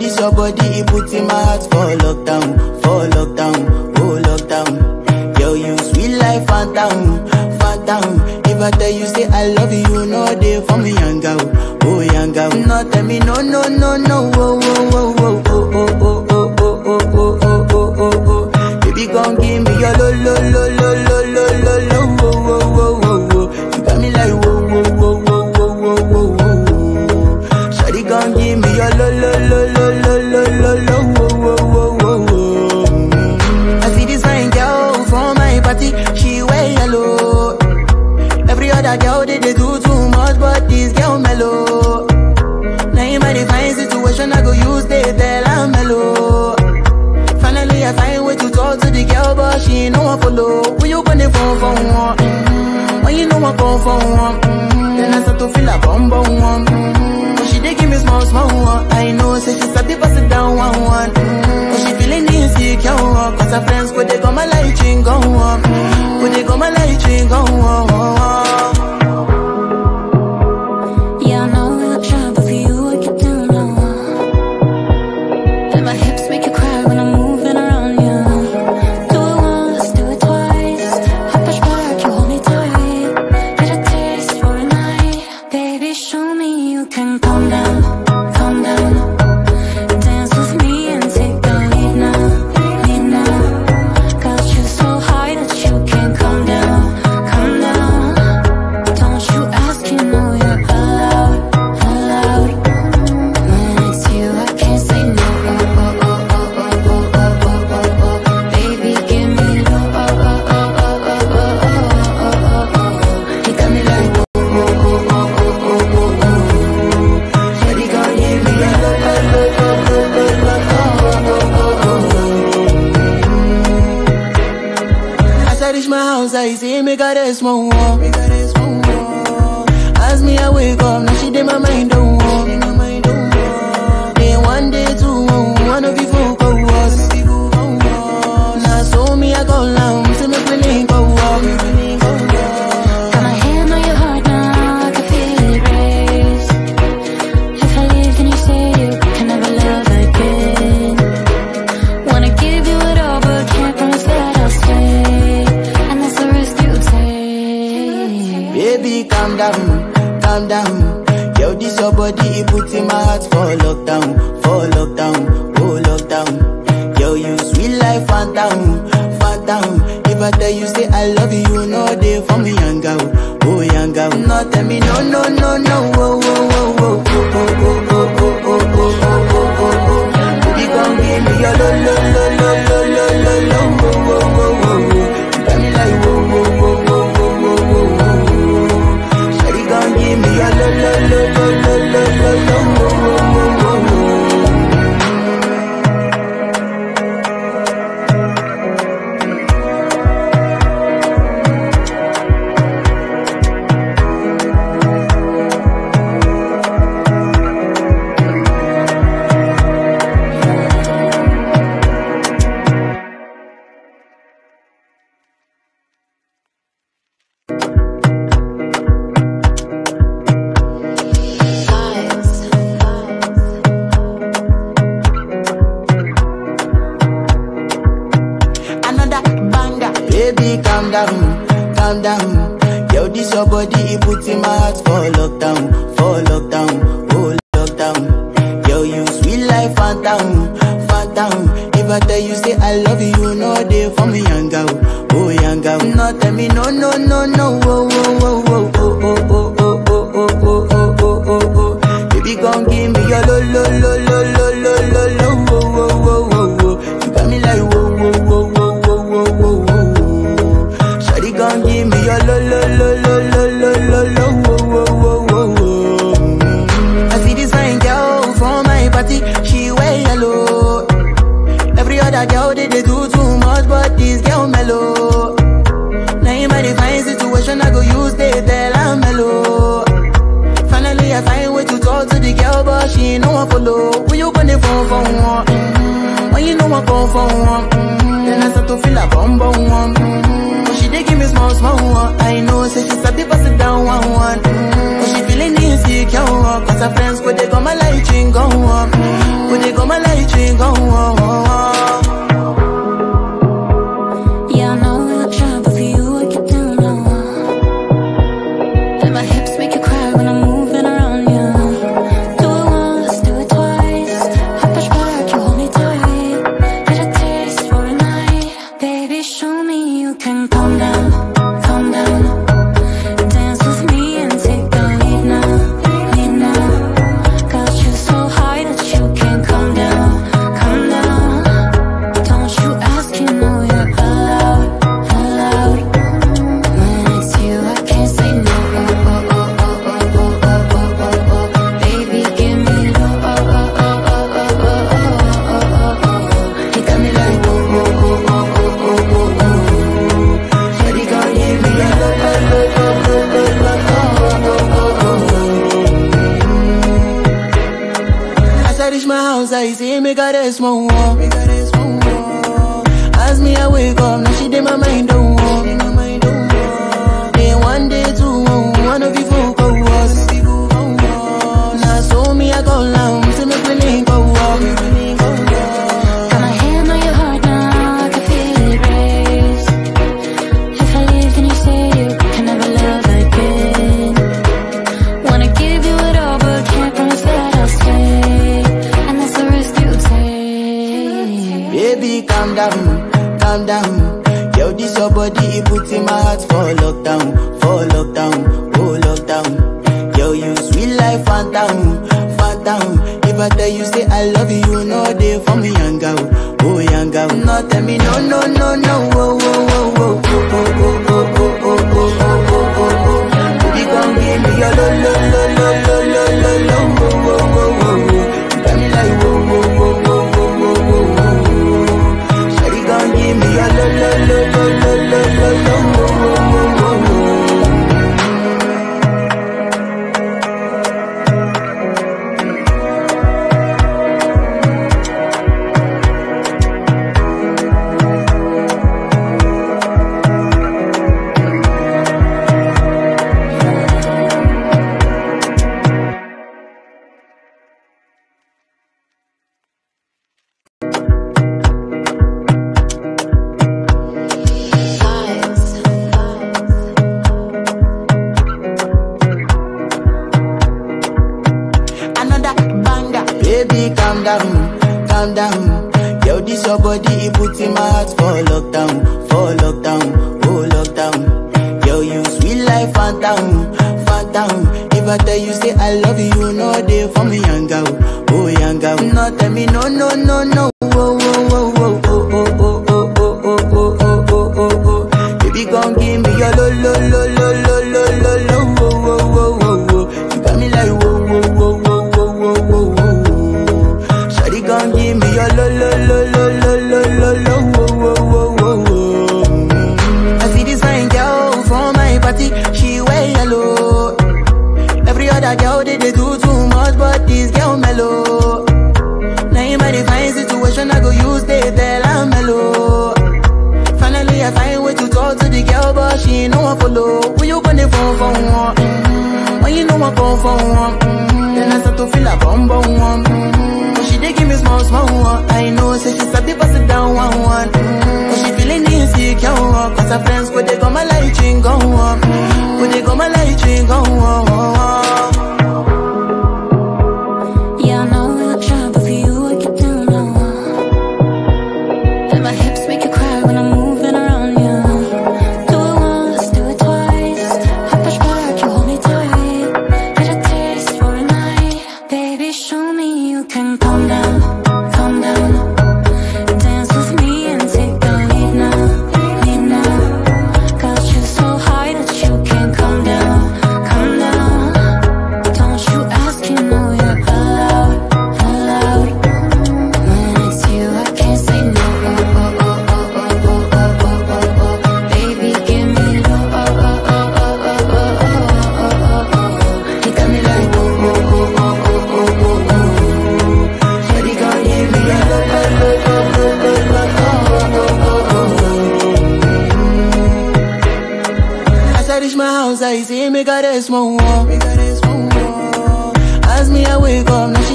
this your body, it puts in my heart for lockdown, oh lockdown. Yo, you sweet life, Fanta, Fanta. If I tell you say I love you, no day for me, young girl, oh young girl. No tell me no, no, no, no, oh, oh, oh, oh, oh, oh, oh, oh, oh, oh, oh, oh, oh, oh. Baby, come give me your lo, lo, lo, lo, lo, lo, lo, lo, oh, oh, oh, oh. You got me like whoa, whoa, whoa, whoa, whoa, whoa, whoa. Shawty, come give me your lo, lo, lo, lo, lo, lo, lo, lo, oh, oh, oh, oh. I see this fine girl from my party, she wear yellow. Every other girl they do too much, but this girl mellow. Now in my divine situation, I go use the bell and mellow. Finally, I find way to talk to the girl, but she ain't no one follow. When you gonna phone for one? When you know I call for one? Then I start to feel a bum bum one. But she dey give me small small one. I know, say she's happy, pass it down one one. But she feeling insecure, cause her friends go they got my light ring go on. Go they got my light ring go on. I see me got a small one. As me I wake up, now she did my mind don't walk. Day one, day two, one of you folk of us. Now so me I go loud, to make me link go walk. Got my hand on your heart now, I can feel it race. If I leave then you say you can never love again. Wanna give you it all but can't promise that I'll stay. Baby, calm down, calm down. Yo, this your body, it puts in my heart for lockdown, oh lockdown. Yo, you sweet life, Fanta, Fanta. If I tell you say I love you, no day for me, young girl, oh young girl. No tell me no, no, no, no, oh, oh, oh, oh, oh, oh, oh, oh, oh, oh, oh, oh. You gon' give me your lo, lo, lo, lo, lo, lo, lo, lo, oh, oh, oh, oh. You got me like whoa, whoa. Baby, calm down, calm down. Yo, this your body, it puts in my heart for lockdown, oh lockdown. Yo, you sweet life, Fanta, Fanta. If I tell you say I love you, no day for me, young girl, oh young girl. No tell me no, no, no, no, oh, oh, oh, oh, oh, oh, oh, oh, oh, oh, oh, oh, oh, oh. Baby, come give me your lo, lo, lo, lo, lo, lo, lo, lo, oh, oh, oh, oh. You got me like whoa, whoa, whoa, whoa, whoa, whoa, whoa. Gon' give me your lo lo lo lo lo lo lo lo oh oh oh oh. I see this fine girl from my party, she wear yellow. Every other girl they do too much, but this girl mellow. Now in my divine situation, I go use the bell and mellow. Finally, I find way to talk to the girl, but she ain't no one follow. When you gonna phone for one? When you know I call for one? Then I start to feel a bum bum one. Give me small, small one. I know, say she's happy, pass it down one, one. But she feeling insecure, cause her friends go, they got my light ring go on. you go, my light, you go. Oh, oh, oh. As me I wake up, now she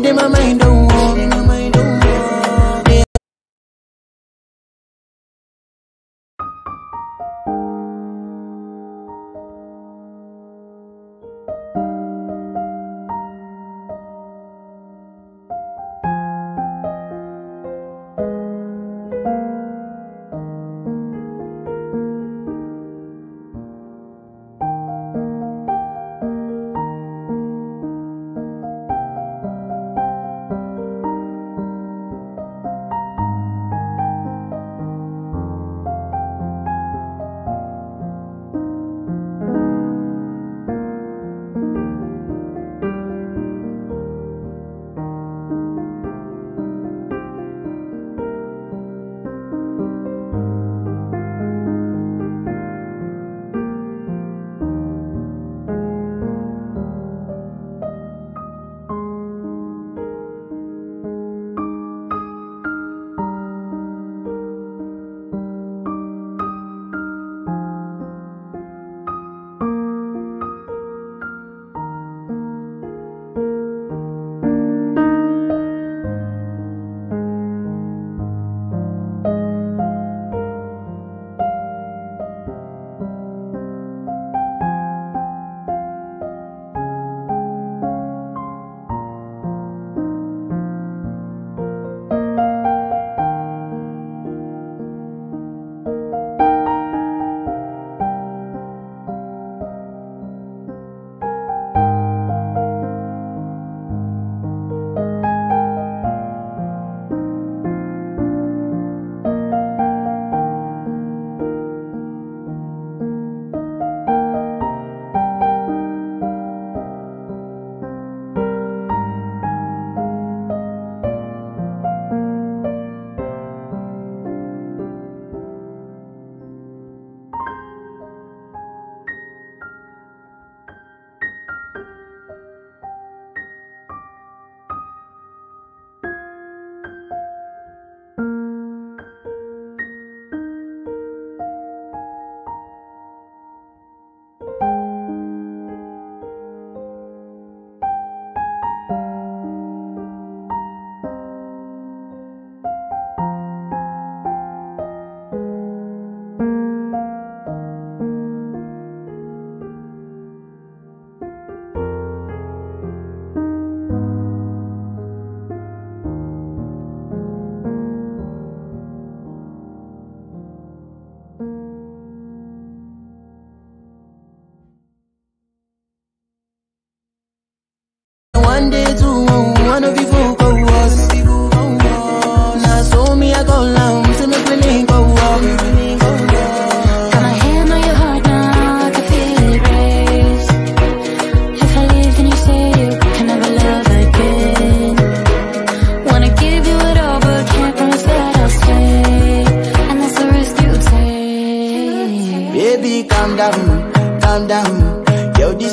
did my mind, don't want.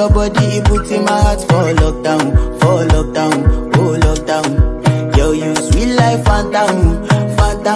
your body, it puts in my heart for lockdown, for lockdown, oh lockdown. Yo, you sweet life, Fanta, Fanta.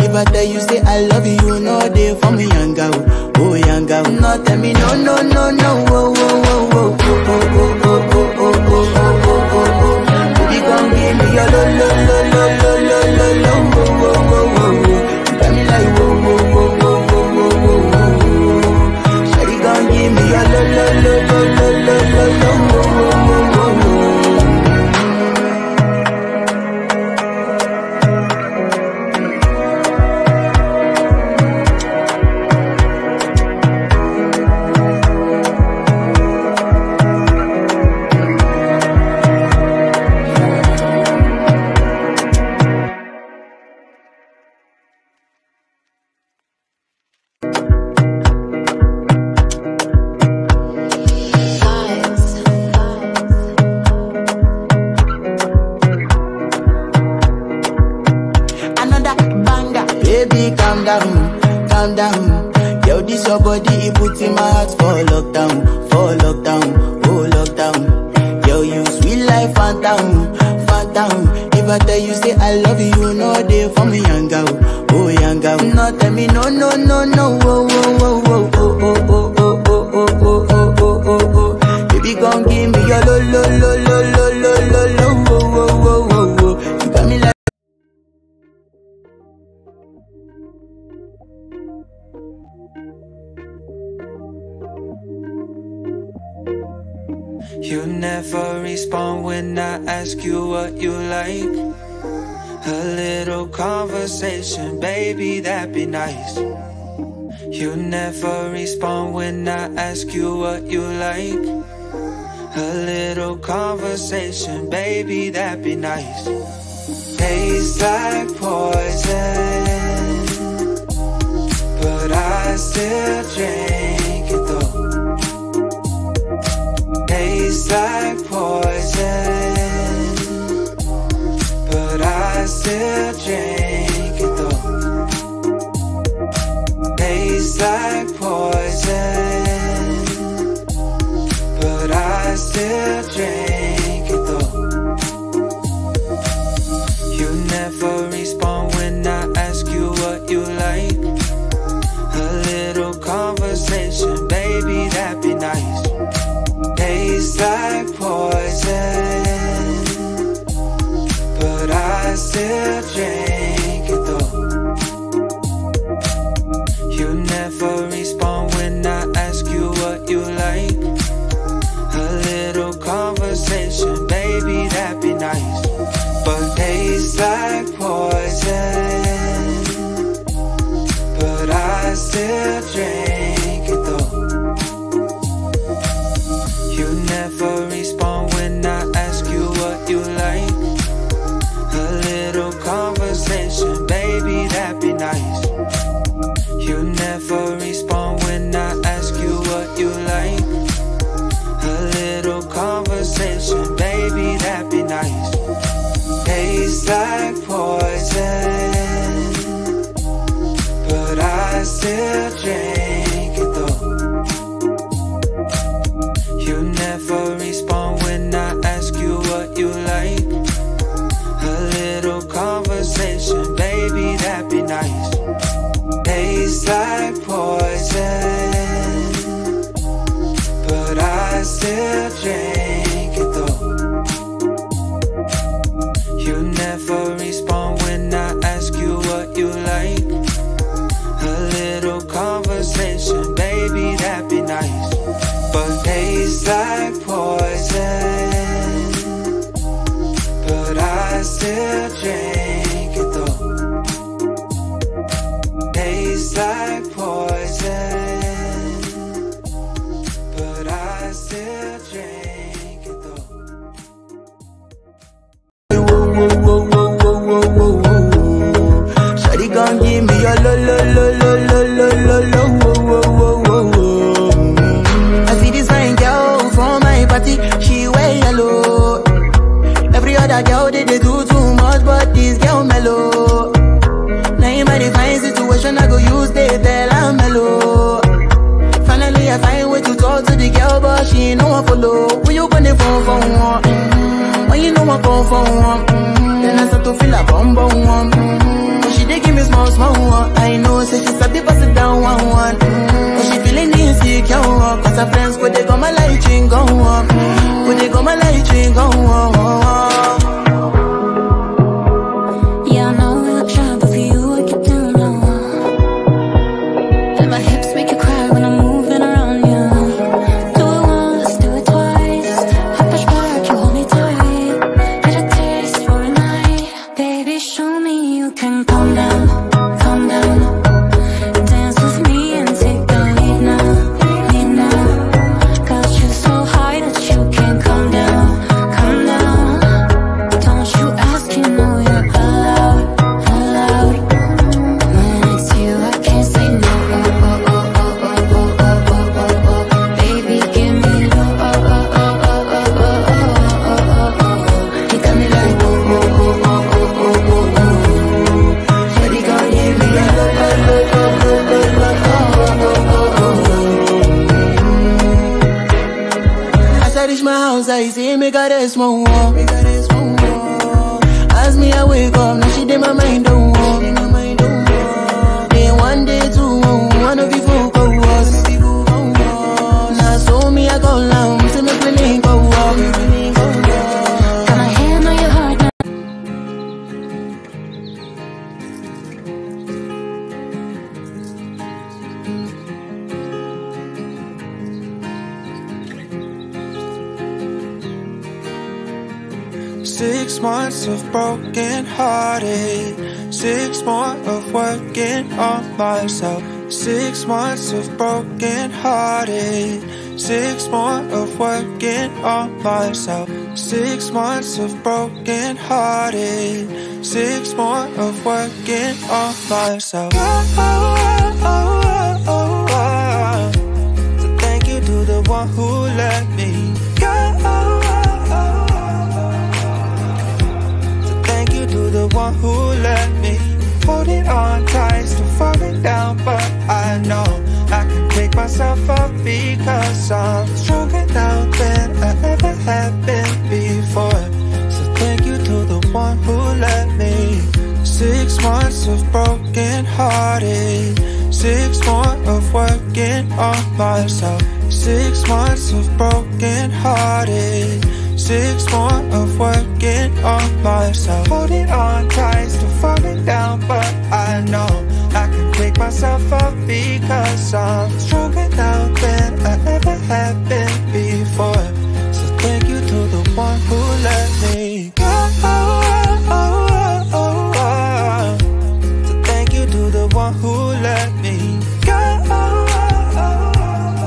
If I tell you say I love you, you know they for me, young girl, oh young girl. No, tell me no, no, no, no, oh, oh, oh, oh, oh, oh, oh, oh, oh, oh, oh, oh, oh. You gon' give me your lo, lo, lo, lo, lo, lo, lo, oh, oh, oh, oh. You tell me like, oh, oh, oh, oh, oh, oh, oh. Shawty gon' give me your lo, lo, lo, lo, lo, lo, lo, lo, oh, oh, oh. You never respond when I ask you what you like. A little conversation, baby, that'd be nice. You never respond when I ask you what you like. A little conversation, baby, that'd be nice. Tastes like poison, but I still drink it though. Tastes like poison, but I still drink it though. Tastes like poison, but I still drink it though. You never respond when I ask you what you like. A little conversation, baby, that'd be nice. Tastes like poison, but I still drink it though. You never respond when I ask you what you like. A little conversation, baby, that'd be nice. But tastes like poison, but I still drink it though. You never respond when I ask you what you like. A little conversation, baby, that'd be nice. You never respond when I ask you what you like. A little conversation, baby, that'd be nice. Tastes like poison, but I still drink it though. You never respond when I ask you what you like. A little conversation, baby, that'd be nice. Tastes like poison, but I still drink it though. You never respond when phone. Then I start to feel a bum bum. But she dey give me small small. I know, say she start to pass it down one. But she feeling insecure, 'cause her friends go they go my light ring go on, go they go my light ring go on. Myself. 6 months of broken hearted, 6 more of working on myself. 6 months of broken hearted, 6 more of working on myself. Oh, oh, oh, oh, oh, oh. So thank you to the one who let me go. Oh, oh, oh, oh, oh. So thank you to the one who let me holding on tight, still falling down, but I know I can pick myself up because I'm stronger now than I ever have been before. So thank you to the one who let me. 6 months of broken hearted, 6 more of working on myself. 6 months of broken hearted, 6 more of working on myself. Holding on tight, still falling down, but I know I can pick myself up because I'm stronger now than I ever have been before. So thank you to the one who let me go. Oh, oh, oh, oh, oh. So thank you to the one who let me go. Oh, oh, oh,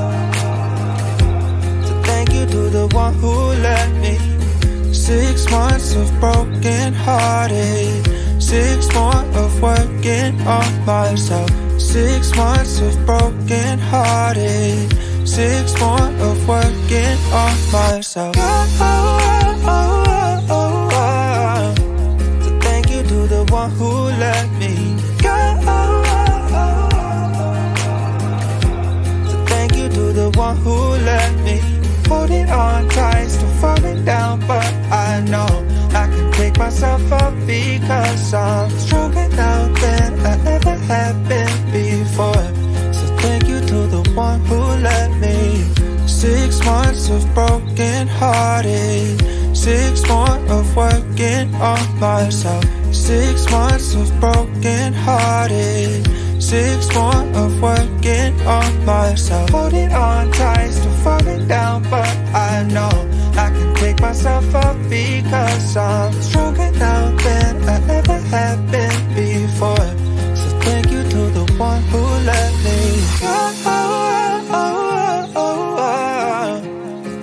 oh, oh. So thank you to the one who let me. 6 months of broken hearted, 6 more of working on myself. 6 months of broken hearted, 6 more of working on myself. Oh, oh, oh, oh, oh, oh. So thank you to the one who let me go. Oh, oh, oh, oh, oh. So thank you to the one who let me. Holding on tight, still falling down, but I know I can pick myself up because I'm stronger now than I ever have been before. So thank you to the one who let me. 6 months of broken hearted, 6 more of working on myself. 6 months of broken hearted, 6 more of working on myself. Holding on tight, still falling down, but I know I can pick myself up because I'm stronger now than I ever have been before. So thank you to the one who let me go. Oh, oh, oh, oh, oh, oh.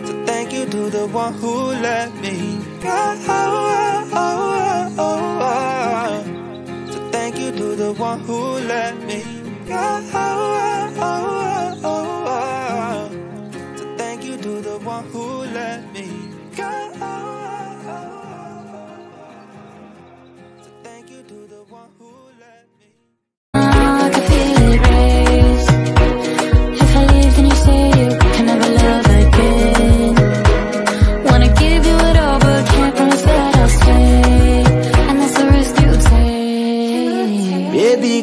So thank you to the one who let me go. Oh, oh, oh, oh, oh. So thank you to the one who let me. Oh, oh, oh, oh, oh, oh. So thank you to the one who let me go. Oh, oh, oh, oh. So thank you to the one who let me. I can feel it raise. If I lived in your city, I can never love again. Wanna give you it all, but can't promise that I'll stay.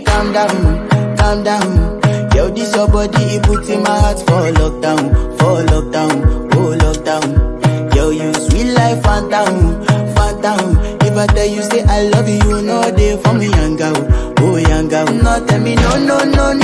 calm down Yo, this your body, it puts in my heart for lockdown, oh lockdown Yo, you sweet life, Fanta, Fanta If I tell you, say I love you, you know they for me, young girl, oh young girl No, tell me, no, no, no, no